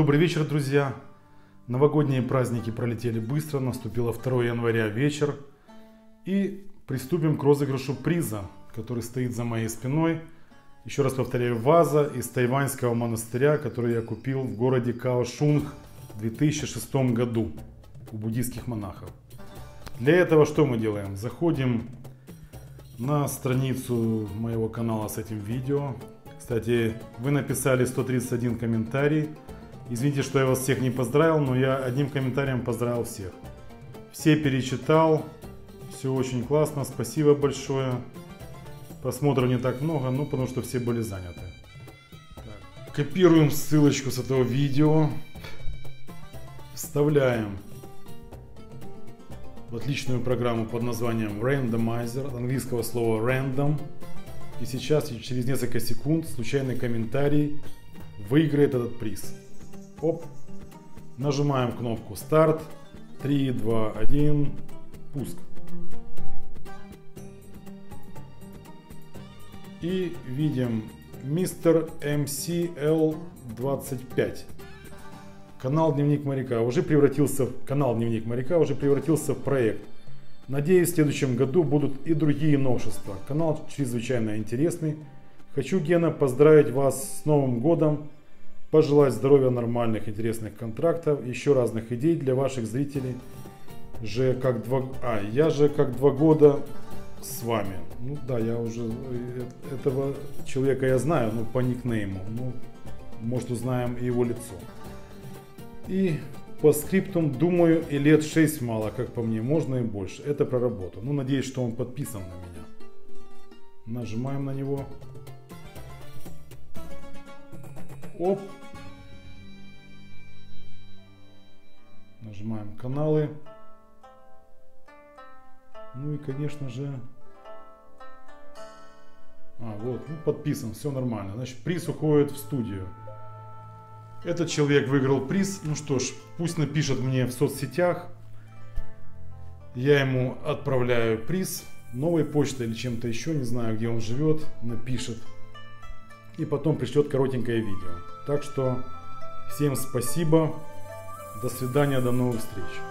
Добрый вечер, друзья. Новогодние праздники пролетели быстро, наступило 2 января вечер. И приступим к розыгрышу приза, который стоит за моей спиной. Еще раз повторяю, ваза из тайваньского монастыря, который я купил в городе Каошунг в 2006 году у буддийских монахов. Для этого что мы делаем? Заходим на страницу моего канала с этим видео. Кстати, вы написали 131 комментарий. Извините, что я вас всех не поздравил, но я одним комментарием поздравил всех. Все перечитал. Все очень классно. Спасибо большое. Просмотров не так много, ну потому что все были заняты. Так. Копируем ссылочку с этого видео. Вставляем в отличную программу под названием Randomizer, от английского слова random. И сейчас, через несколько секунд, случайный комментарий выиграет этот приз. Оп! Нажимаем кнопку старт. 3, 2, 1. Пуск. И видим мистер МСЛ 25. Канал Дневник Моряка уже превратился в проект. Надеюсь, в следующем году будут и другие новшества. Канал чрезвычайно интересный. Хочу, Гена, поздравить вас с Новым годом, пожелать здоровья, нормальных, интересных контрактов, еще разных идей для ваших зрителей. Я же как два года с вами. Ну да, я уже этого человека я знаю, но по никнейму. Ну, может, узнаем и его лицо. И по скриптум, думаю, и лет 6 мало, как по мне, можно и больше. Это про работу. Ну, надеюсь, что он подписан на меня. Нажимаем на него. Оп. Нажимаем каналы. Ну и, конечно же, вот, ну, подписан, все нормально. Значит, приз уходит в студию. Этот человек выиграл приз. Ну что ж, пусть напишет мне в соцсетях. Я ему отправляю приз новой почтой или чем-то еще, не знаю, где он живет, напишет. И потом пришлет коротенькое видео. Так что всем спасибо. До свидания, до новых встреч.